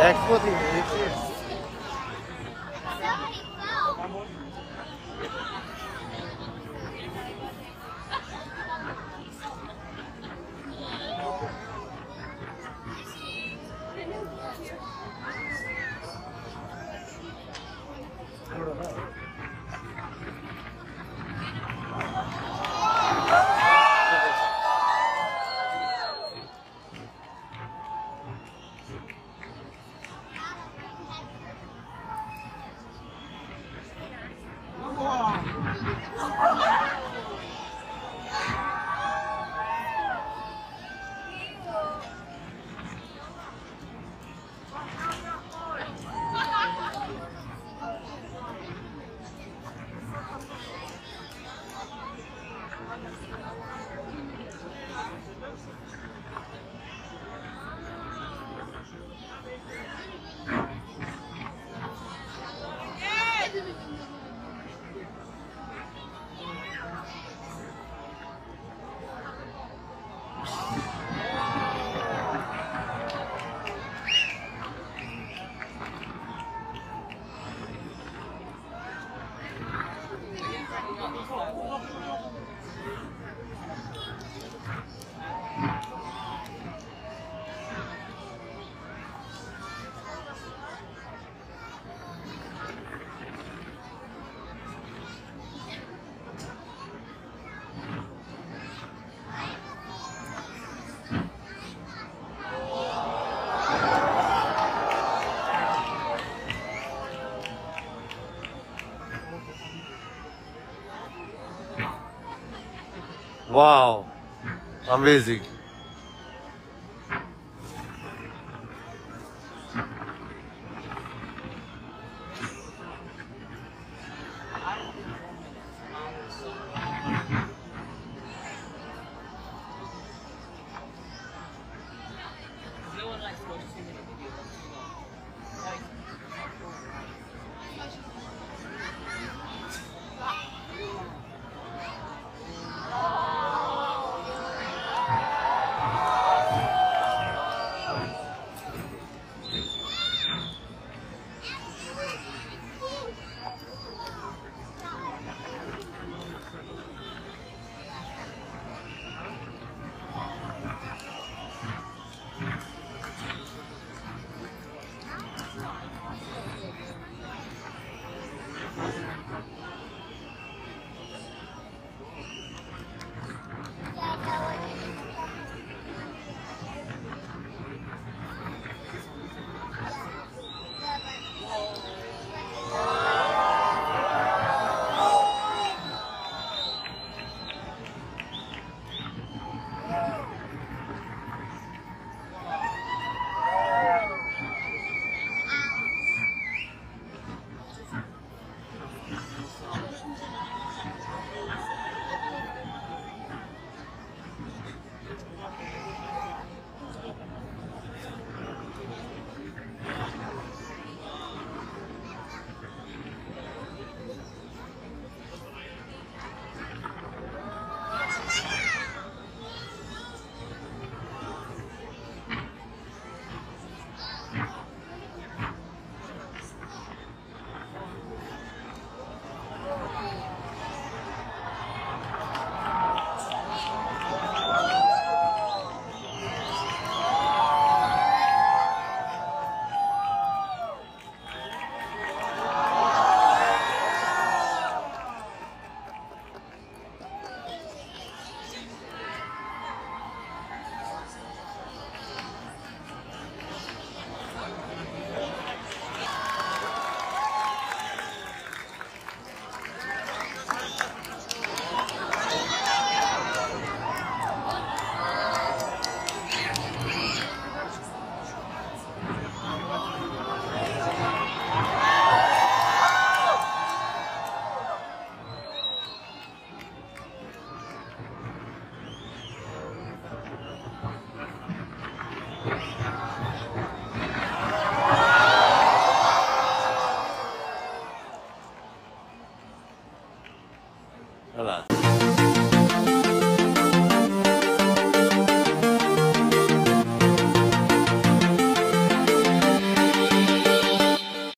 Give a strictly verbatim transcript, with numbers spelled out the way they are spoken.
Exploding. Wow, amazing. Olá.